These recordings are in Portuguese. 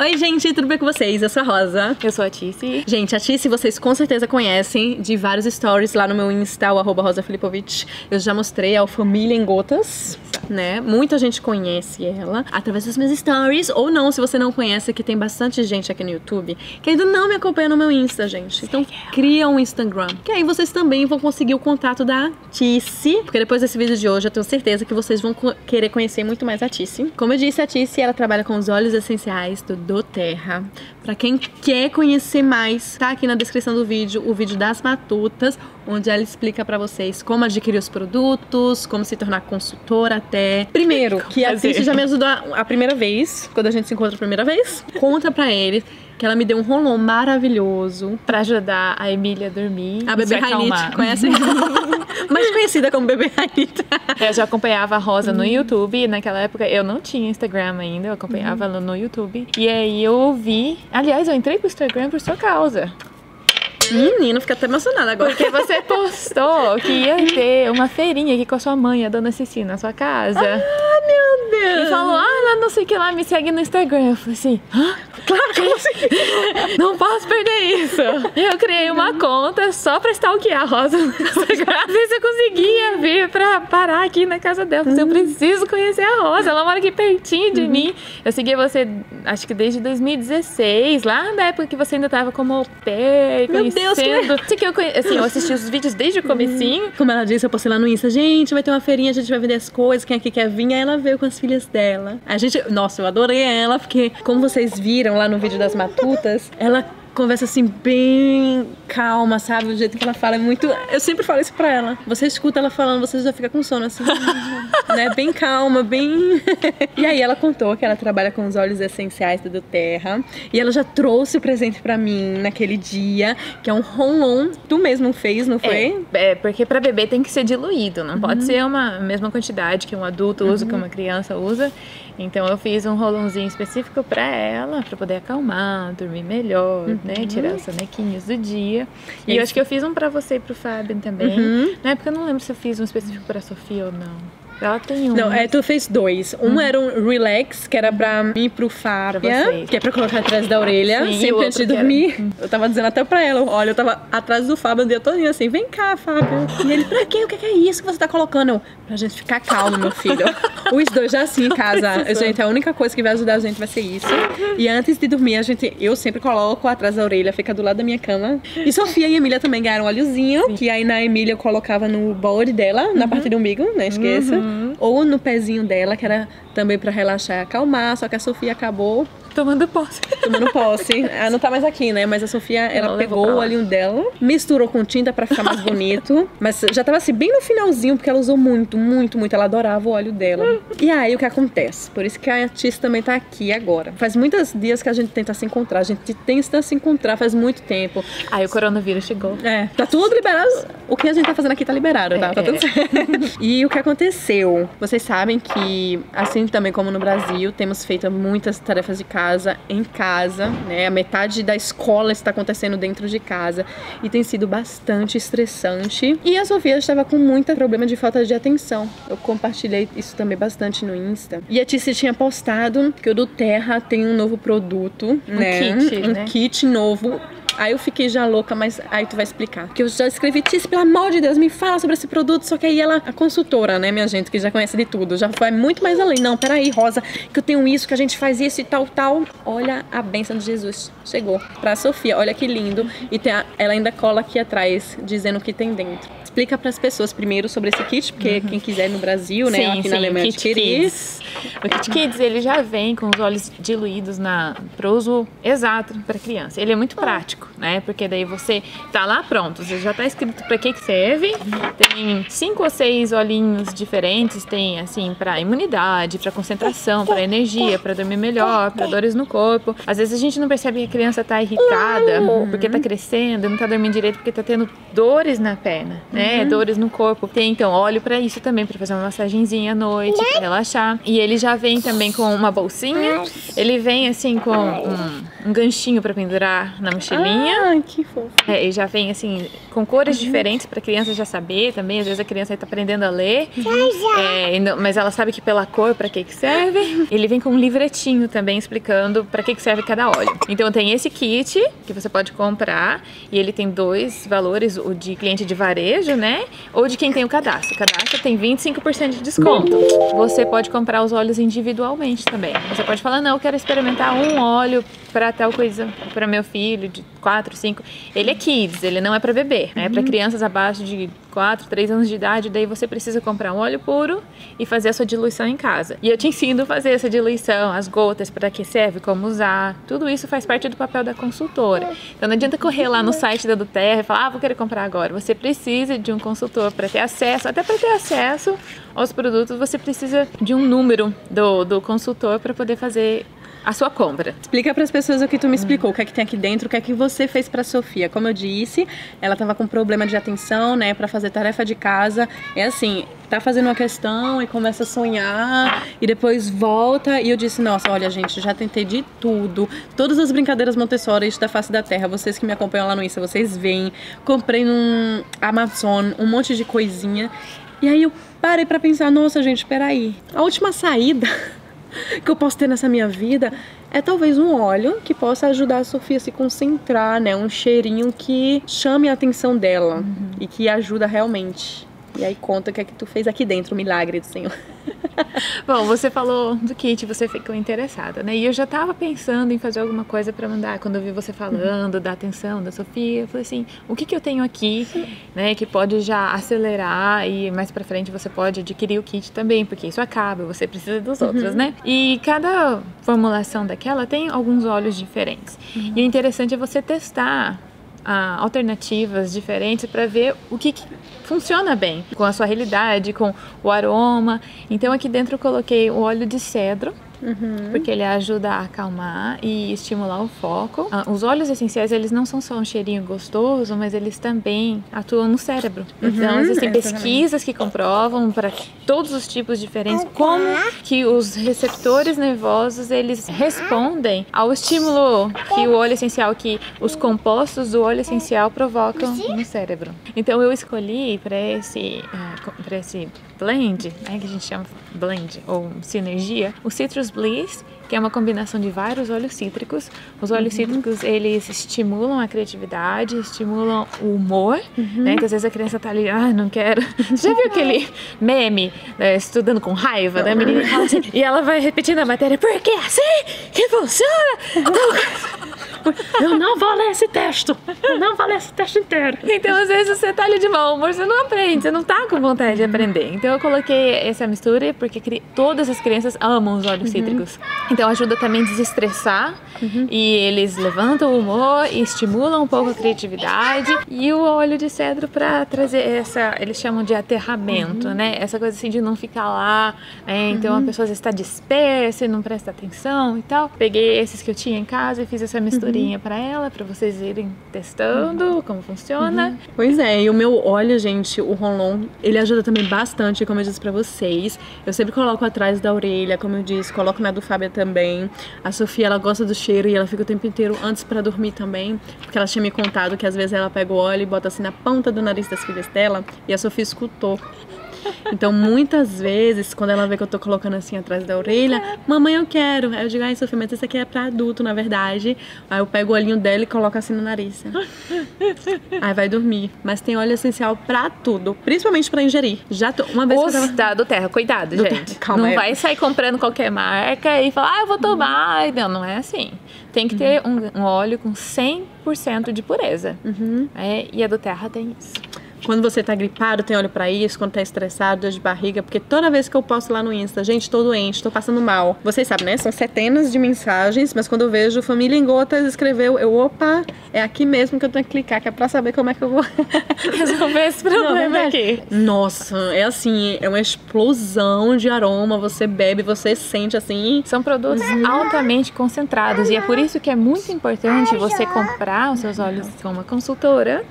Oi, gente, tudo bem com vocês? Eu sou a Rosa. Eu sou a Tici. Gente, a Tici vocês com certeza conhecem de vários stories lá no meu Insta, o @Rosa Filipovic. Eu já mostrei a Família em Gotas, né? Muita gente conhece ela através dos meus stories, ou não, se você não conhece, que tem bastante gente aqui no YouTube que ainda não me acompanha no meu Insta, gente. Então cria um Instagram, que aí vocês também vão conseguir o contato da Tici, porque depois desse vídeo de hoje eu tenho certeza que vocês vão querer conhecer muito mais a Tici. Como eu disse, a Tici, ela trabalha com os óleos essenciais do Doterra. Pra quem quer conhecer mais, tá aqui na descrição do vídeo, o vídeo das Matutas, onde ela explica pra vocês como adquirir os produtos, como se tornar consultora até. Primeiro, que a Tici já me ajudou a primeira vez, quando a gente se encontra a primeira vez. Conta pra ele que ela me deu um rolão maravilhoso pra ajudar a Emília a dormir. A Bebê Heinit, conhece? Mais conhecida como Bebê Heinit. Eu já acompanhava a Rosa no YouTube. Naquela época eu não tinha Instagram ainda, eu acompanhava ela no YouTube. E aí eu ouvi... Aliás, eu entrei pro Instagram por sua causa. Menino, fica até emocionada agora. Porque você postou que ia ter uma feirinha aqui com a sua mãe, a dona Cecy, na sua casa. Ah, meu Deus! E falou, ah, ela não sei o que lá, me segue no Instagram. Eu falei assim, hã? Claro que eu consegui. Não posso perder isso. Eu criei uma conta só pra stalkear a Rosa no Instagram. Às vezes eu conseguia vir pra parar aqui na casa dela. Eu preciso conhecer a Rosa, ela mora aqui pertinho de mim. Eu segui você, acho que desde 2016, lá na época que você ainda tava como au pair, Deus, que eu conheço, assim, eu assisti os vídeos desde o comecinho. Como ela disse, eu postei lá no Insta, gente, vai ter uma feirinha, a gente vai vender as coisas, quem aqui quer vir? Aí ela veio com as filhas dela. A gente, nossa, eu adorei ela, porque como vocês viram lá no vídeo das Matutas, ela conversa assim bem calma, sabe? O jeito que ela fala é muito... Eu sempre falo isso pra ela. Você escuta ela falando, você já fica com sono assim, né? Bem calma, bem... E aí ela contou que ela trabalha com os óleos essenciais da Doterra. E ela já trouxe o presente pra mim naquele dia, que é um rolon. Tu mesmo fez, não foi? É, porque pra bebê tem que ser diluído. Não pode ser uma mesma quantidade que um adulto usa, que uma criança usa. Então eu fiz um rolonzinho específico pra ela, pra poder acalmar, dormir melhor, né? Tirar os sonequinhos do dia. E eu acho que eu fiz um pra você e pro Fábio também. Na época eu não lembro se eu fiz um específico pra Sofia ou não. Ela tem um. Não, é, tu fez dois. Um era um relax, que era pra mim e pro Fábio, que é pra colocar atrás da orelha, sempre antes de dormir. Eu tava dizendo até pra ela, olha, eu tava atrás do Fábio o dia todo assim, vem cá, Fábio. E ele, pra quê? O que é isso que você tá colocando? Eu, pra gente ficar calmo, meu filho. Os dois já assim em casa. Gente, a única coisa que vai ajudar a gente vai ser isso. E antes de dormir, a gente, eu sempre coloco atrás da orelha, fica do lado da minha cama. E Sofia e Emília também ganharam um olhozinho, que aí na Emília eu colocava no bode dela, na parte do umbigo, não esqueça. Ou no pezinho dela, que era também pra relaxar e acalmar, só que a Sofia acabou tomando posse. Tomando posse. Ela não tá mais aqui, né? Mas a Sofia, ela pegou o olhinho dela, misturou com tinta pra ficar mais bonito. Mas já tava assim, bem no finalzinho, porque ela usou muito, muito, muito. Ela adorava o olho dela. E aí, o que acontece? Por isso que a Tici também tá aqui agora. Faz muitos dias que a gente tenta se encontrar. A gente tenta se encontrar faz muito tempo. Aí o coronavírus chegou. É. Tá tudo liberado. O que a gente tá fazendo aqui tá liberado, tá? Tá tudo certo. E o que aconteceu? Vocês sabem que, assim também como no Brasil, temos feito muitas tarefas de casa. Em casa, né? A metade da escola está acontecendo dentro de casa e tem sido bastante estressante. E a Sofia estava com muito problema de falta de atenção. Eu compartilhei isso também bastante no Insta. E a Tici tinha postado que o Doterra tem um novo produto, um kit novo. Aí eu fiquei já louca, mas aí tu vai explicar. Porque eu já escrevi, Tici, pelo amor de Deus, me fala sobre esse produto. Só que aí ela, a consultora, né, minha gente, que já conhece de tudo, já vai muito mais além. Não, peraí, Rosa, que eu tenho isso, que a gente faz isso e tal, tal. Olha a bênção de Jesus. Chegou pra Sofia, olha que lindo. E tem a, ela ainda cola aqui atrás, dizendo o que tem dentro. Explica pras pessoas primeiro sobre esse kit, porque quem quiser no Brasil, né, aqui na Alemanha, Kids. O Kit Kids, ele já vem com os óleos diluídos pro uso exato pra criança. Ele é muito prático, né? Porque daí você tá lá pronto, você já tá escrito pra que serve. Tem 5 ou 6 olhinhos diferentes, tem assim pra imunidade, pra concentração, pra energia, pra dormir melhor, pra dores no corpo. Às vezes a gente não percebe que a criança tá irritada porque tá crescendo, não tá dormindo direito porque tá tendo dores na perna, né? Dores no corpo. Tem então óleo pra isso também, pra fazer uma massagenzinha à noite, pra relaxar. E ele já vem também com uma bolsinha, ele vem assim com um um ganchinho pra pendurar na mochilinha. Ah, que fofo. É, e já vem assim, com cores diferentes pra criança já saber também. Às vezes a criança aí tá aprendendo a ler, é, mas ela sabe que pela cor pra que serve. Ele vem com um livretinho também explicando pra que serve cada óleo. Então tem esse kit que você pode comprar e ele tem dois valores, o de cliente de varejo, né? Ou de quem tem o cadastro. O cadastro tem 25% de desconto. Você pode comprar os óleos individualmente também. Você pode falar, não, eu quero experimentar um óleo pra tal coisa, pra meu filho de 4, 5. Ele é kids, ele não é pra bebê, né? É pra crianças abaixo de 4, 3 anos de idade. Daí você precisa comprar um óleo puro e fazer a sua diluição em casa. E eu te ensino a fazer essa diluição, as gotas, pra que serve, como usar. Tudo isso faz parte do papel da consultora. Então não adianta correr lá no site da Doterra e falar, ah, vou querer comprar agora. Você precisa de um consultor pra ter acesso, até pra ter acesso aos produtos, você precisa de um número do consultor pra poder fazer a sua compra. Explica para as pessoas o que tu me explicou, o que é que tem aqui dentro, o que é que você fez para Sofia. Como eu disse, ela tava com problema de atenção, né, para fazer tarefa de casa. É assim, tá fazendo uma questão e começa a sonhar e depois volta. E eu disse, nossa, olha gente, já tentei de tudo, todas as brincadeiras Montessori da face da terra, vocês que me acompanham lá no Insta, vocês veem. Comprei no Amazon um monte de coisinha e aí eu parei para pensar, nossa gente, peraí, a última saída que eu posso ter nessa minha vida é talvez um óleo que possa ajudar a Sofia a se concentrar, né? Um cheirinho que chame a atenção dela e que ajuda realmente. E aí conta o que é que tu fez aqui dentro, o milagre do Senhor. Bom, você falou do kit, você ficou interessada, né? E eu já tava pensando em fazer alguma coisa pra mandar. Quando eu vi você falando da atenção da Sofia, eu falei assim, o que que eu tenho aqui, né? Que pode já acelerar e mais pra frente você pode adquirir o kit também, porque isso acaba, você precisa dos outros, né? E cada formulação daquela tem alguns óleos diferentes. E o interessante é você testar alternativas diferentes para ver o que funciona bem com a sua realidade, com o aroma. Então aqui dentro eu coloquei o óleo de cedro, porque ele ajuda a acalmar e estimular o foco. Os óleos essenciais, eles não são só um cheirinho gostoso, mas eles também atuam no cérebro. Então existem pesquisas que comprovam para todos os tipos diferentes como que os receptores nervosos, eles respondem ao estímulo que o óleo essencial, que os compostos do óleo essencial provocam no cérebro. Então eu escolhi para esse blend, né, que a gente chama blend ou sinergia, o Citrus Bliss, que é uma combinação de vários óleos cítricos. Os óleos cítricos, eles estimulam a criatividade, estimulam o humor, né? Que às vezes a criança tá ali, ah, não quero. Você já viu aquele meme, né, estudando com raiva, né? A menina fala assim, e ela vai repetindo a matéria, porque é assim que funciona. Eu não vou ler esse texto, eu não vou ler esse texto inteiro. Então às vezes você tá ali de mau humor, você não aprende, você não tá com vontade de aprender. Então eu coloquei essa mistura porque todas as crianças amam os óleos cítricos. Então ajuda também a desestressar e eles levantam o humor e estimulam um pouco a criatividade. E o óleo de cedro pra trazer essa, eles chamam de aterramento, né? Essa coisa assim de não ficar lá, né? Então a pessoa está dispersa e não presta atenção e tal. Peguei esses que eu tinha em casa e fiz essa mistura para ela, para vocês irem testando como funciona. Pois é, e o meu óleo, gente, o Rolon, ele ajuda também bastante, como eu disse para vocês. Eu sempre coloco atrás da orelha, como eu disse, coloco na do Fábio também. A Sofia, ela gosta do cheiro e ela fica o tempo inteiro antes para dormir também, porque ela tinha me contado que às vezes ela pega o óleo e bota assim na ponta do nariz das filhas dela, e a Sofia escutou. Então muitas vezes, quando ela vê que eu tô colocando assim atrás da orelha, mamãe, eu quero. Aí eu digo, ai Sofia, mas isso aqui é pra adulto, na verdade. Aí eu pego o olhinho dela e coloco assim no nariz. Aí vai dormir. Mas tem óleo essencial pra tudo, principalmente pra ingerir. Já tô, uma vez que eu tava... Doterra, cuidado, gente. Calma, não vai sair comprando qualquer marca e falar, ah, eu vou tomar. Não, não é assim. Tem que ter um óleo com 100% de pureza. É, e a Doterra tem isso. Quando você tá gripado, tem óleo pra isso. Quando tá estressado, dor de barriga. Porque toda vez que eu posto lá no Insta, gente, tô doente, tô passando mal. Vocês sabem, né? São centenas de mensagens. Mas quando eu vejo Família em Gotas escreveu, eu, opa, é aqui mesmo que eu tenho que clicar, que é pra saber como é que eu vou resolver esse problema. Não, aqui. Nossa, é assim, é uma explosão de aroma. Você bebe, você sente assim. São produtos altamente concentrados. E é por isso que é muito importante você comprar os seus óleos com uma consultora.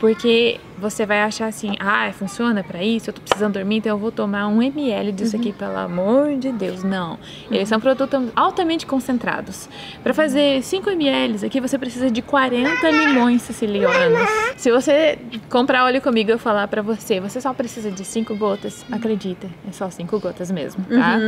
Porque você vai achar assim, ah, funciona pra isso, eu tô precisando dormir, então eu vou tomar 1 ml disso aqui, pelo amor de Deus. Não. Eles são produtos altamente concentrados. Pra fazer 5 ml aqui, você precisa de 40 limões sicilianos. Se você comprar óleo comigo, eu falar pra você, você só precisa de 5 gotas, acredita, é só 5 gotas mesmo, tá?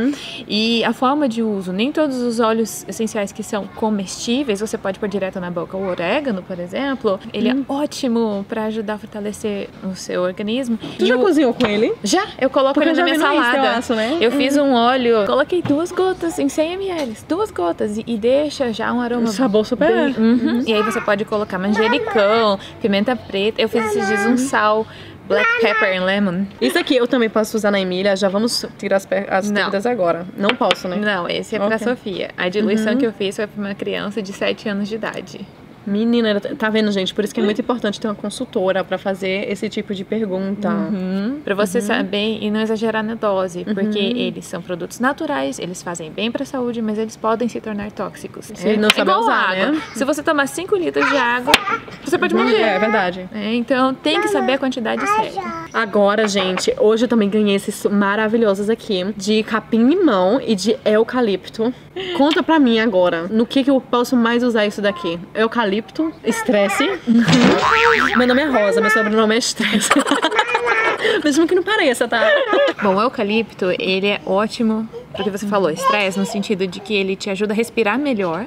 E a forma de uso, nem todos os óleos essenciais que são comestíveis, você pode pôr direto na boca. O orégano, por exemplo, ele é ótimo pra ajudar a fortalecer o seu organismo. Tu já cozinhou com ele? Já, eu coloco ele na minha salada. Eu, acho, né? Eu fiz um óleo, coloquei 2 gotas em 100 ml, 2 gotas, e deixa já um aroma. Um sabor super bem, e aí você pode colocar manjericão, pimenta preta. Eu fiz esses dias um sal black pepper and lemon. Isso aqui eu também posso usar na Emília. Já vamos tirar as dúvidas agora. Não posso, né? Não, esse é pra Sofia. A diluição que eu fiz foi pra uma criança de 7 anos de idade. Menina, tá vendo, gente? Por isso que é muito importante ter uma consultora pra fazer esse tipo de pergunta. Pra você saber e não exagerar na dose, porque eles são produtos naturais, eles fazem bem pra saúde, mas eles podem se tornar tóxicos. Se não saber usar, água. Né? Se você tomar 5 litros de água, você pode morrer. É verdade. É, então tem que saber a quantidade certa. Agora, gente, hoje eu também ganhei esses maravilhosos aqui de capim-limão e de eucalipto. Conta pra mim agora, no que eu posso mais usar isso daqui? Eucalipto, estresse. Meu nome é Rosa, meu sobrenome é Estresse. Mesmo que não pareça, tá? Bom, o eucalipto, ele é ótimo, porque você falou estresse, no sentido de que ele te ajuda a respirar melhor,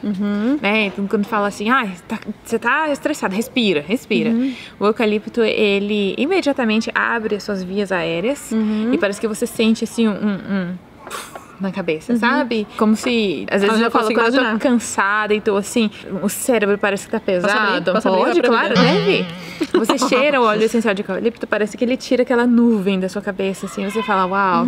né? Então, quando fala assim, ah, você tá estressado, respira, respira. O eucalipto, ele imediatamente abre as suas vias aéreas e parece que você sente assim na cabeça, sabe? Como se, às vezes eu falo, quando eu tô cansada e tô assim, o cérebro parece que tá pesado. Pode, claro, deve. Você cheira o óleo essencial de eucalipto, parece que ele tira aquela nuvem da sua cabeça, assim, você fala, uau.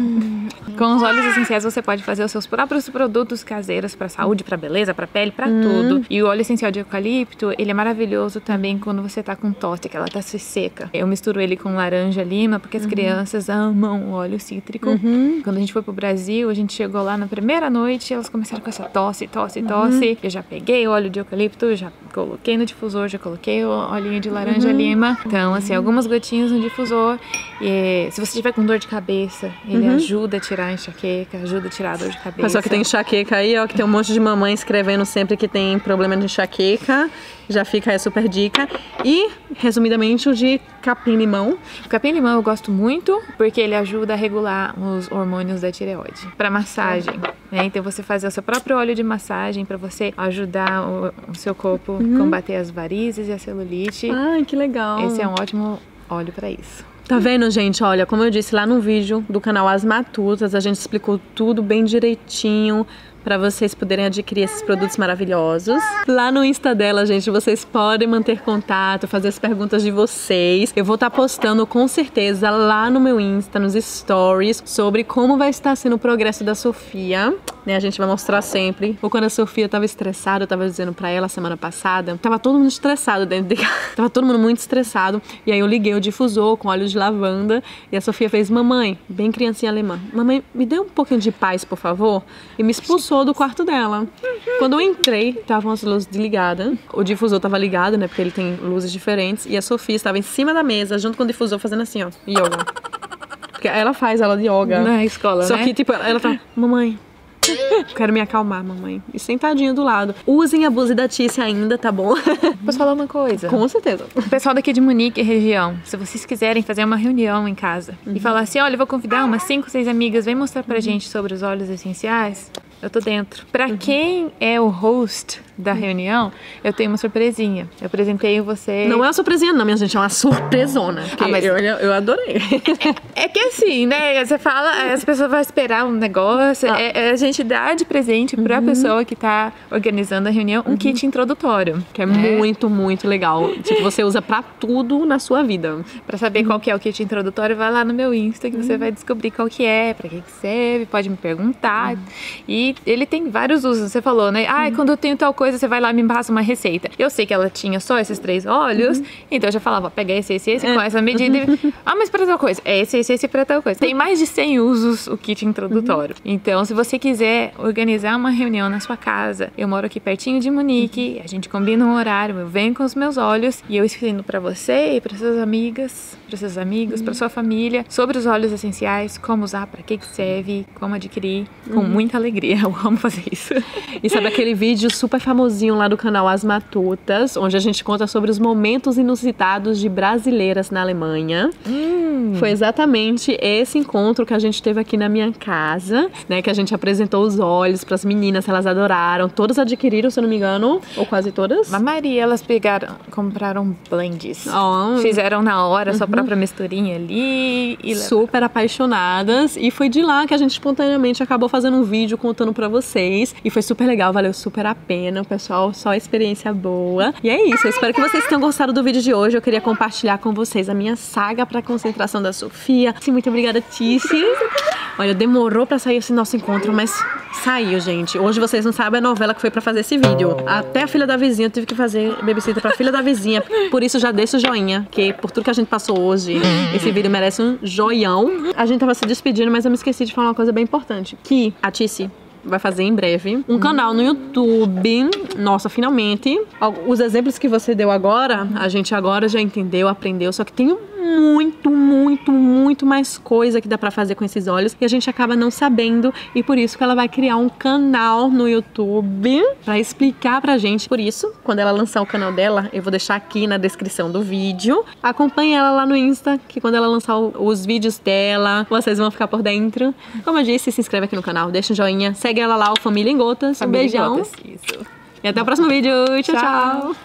Com os óleos essenciais você pode fazer os seus próprios produtos caseiros pra saúde, pra beleza, pra pele, pra tudo. E o óleo essencial de eucalipto, ele é maravilhoso também quando você tá com tosse, que ela tá se seca. Eu misturo ele com laranja lima, porque as crianças amam o óleo cítrico. Quando a gente foi pro Brasil, a gente chegou lá na primeira noite, elas começaram com essa tosse, tosse, tosse. Eu já peguei óleo de eucalipto, já coloquei no difusor, já coloquei o olhinho de laranja lima. Então, assim, algumas gotinhas no difusor. E, se você tiver com dor de cabeça, ele ajuda a tirar a enxaqueca, ajuda a tirar a dor de cabeça. Pessoal que tem enxaqueca aí, ó, que tem um monte de mamãe escrevendo sempre que tem problema de enxaqueca. Já fica aí a super dica. E, resumidamente, o de capim-limão. O capim-limão eu gosto muito, porque ele ajuda a regular os hormônios da tireoide. Pra massagem, né? Então você fazer o seu próprio óleo de massagem pra você ajudar o seu corpo a combater as varizes e a celulite. Ai, que legal! Esse é um ótimo óleo pra isso. Tá vendo, gente? Olha, como eu disse lá no vídeo do canal As Matutas, a gente explicou tudo bem direitinho pra vocês poderem adquirir esses produtos maravilhosos. Lá no Insta dela, gente, vocês podem manter contato, fazer as perguntas de vocês. Eu vou estar postando com certeza lá no meu Insta, nos stories, sobre como vai estar sendo o progresso da Sofia, né? A gente vai mostrar sempre. Ou quando a Sofia tava estressada, eu tava dizendo pra ela semana passada, tava todo mundo estressado dentro de casa. Tava todo mundo muito estressado. E aí eu liguei o difusor com óleo de lavanda e a Sofia fez, mamãe, bem criancinha alemã, mamãe, me dê um pouquinho de paz, por favor, e me expulsou do quarto dela. Quando eu entrei, estavam as luzes desligadas, o difusor tava ligado, né, porque ele tem luzes diferentes, e a Sofia estava em cima da mesa, junto com o difusor, fazendo assim, ó, yoga. Porque ela faz aula de yoga na escola, né? Só que, tipo, ela tá, mamãe, quero me acalmar, mamãe. E sentadinha do lado. Usem a blusa da Tici ainda, tá bom? Posso falar uma coisa? Com certeza. O pessoal daqui de Munique, região, se vocês quiserem fazer uma reunião em casa e falar assim, olha, eu vou convidar umas 5, 6 amigas, vem mostrar pra gente sobre os óleos essenciais, eu tô dentro. Pra quem é o host da reunião, eu tenho uma surpresinha. Eu apresentei você... Não é uma surpresinha não, minha gente, é uma surpresona. Ah, mas eu adorei. É que assim, né, você fala, as pessoas vão esperar um negócio, a gente dá de presente pra pessoa que tá organizando a reunião um kit introdutório. Que é muito, muito legal. Tipo, você usa pra tudo na sua vida. Pra saber qual que é o kit introdutório, vai lá no meu Insta que você vai descobrir qual que é, pra que serve, pode me perguntar. E ele tem vários usos, você falou, né? Ah, quando eu tenho tal coisa, você vai lá e me passa uma receita. Eu sei que ela tinha só esses três óleos, então eu já falava, ó, pega esse, com essa medida. Ah, mas pra tal coisa. É esse pra tal coisa. Tem mais de 100 usos o kit introdutório. Então, se você quiser organizar uma reunião na sua casa, eu moro aqui pertinho de Munique, a gente combina um horário, eu venho com os meus óleos e eu ensino pra você e pra suas amigas, pra seus amigos, pra sua família, sobre os óleos essenciais, como usar, pra que serve, como adquirir, com muita alegria. Eu amo fazer isso. E sabe aquele vídeo super famosinho lá do canal As Matutas, onde a gente conta sobre os momentos inusitados de brasileiras na Alemanha? Foi exatamente esse encontro que a gente teve aqui na minha casa, né? Que a gente apresentou os óleos pras meninas, elas adoraram. Todas adquiriram, se eu não me engano, ou quase todas. A maioria, elas pegaram, compraram blends. Fizeram na hora a sua própria misturinha ali. E super apaixonadas. E foi de lá que a gente espontaneamente acabou fazendo um vídeo contando pra vocês. E foi super legal, valeu super a pena. O pessoal, só experiência boa. E é isso, eu espero que vocês tenham gostado do vídeo de hoje. Eu queria compartilhar com vocês a minha saga pra concentração da Sofia. Muito obrigada, Tici. Olha, demorou pra sair esse nosso encontro, mas saiu, gente. Hoje vocês não sabem a novela que foi pra fazer esse vídeo. Até a filha da vizinha, eu tive que fazer babysitter pra filha da vizinha. Por isso já deixa o joinha, que por tudo que a gente passou hoje, esse vídeo merece um joião. A gente tava se despedindo, mas eu me esqueci de falar uma coisa bem importante, que a Tici vai fazer em breve um canal no YouTube. Nossa, finalmente. Os exemplos que você deu agora, a gente agora já entendeu, aprendeu, só que tem muito mais coisa que dá pra fazer com esses óleos e a gente acaba não sabendo, e por isso que ela vai criar um canal no YouTube pra explicar pra gente. Por isso, quando ela lançar o canal dela, eu vou deixar aqui na descrição do vídeo. Acompanhe ela lá no Insta, que quando ela lançar os vídeos dela, vocês vão ficar por dentro. Como eu disse, se inscreve aqui no canal, deixa um joinha, segue ela lá, o Família em Gotas. Um beijão. E até o próximo vídeo. Tchau, tchau.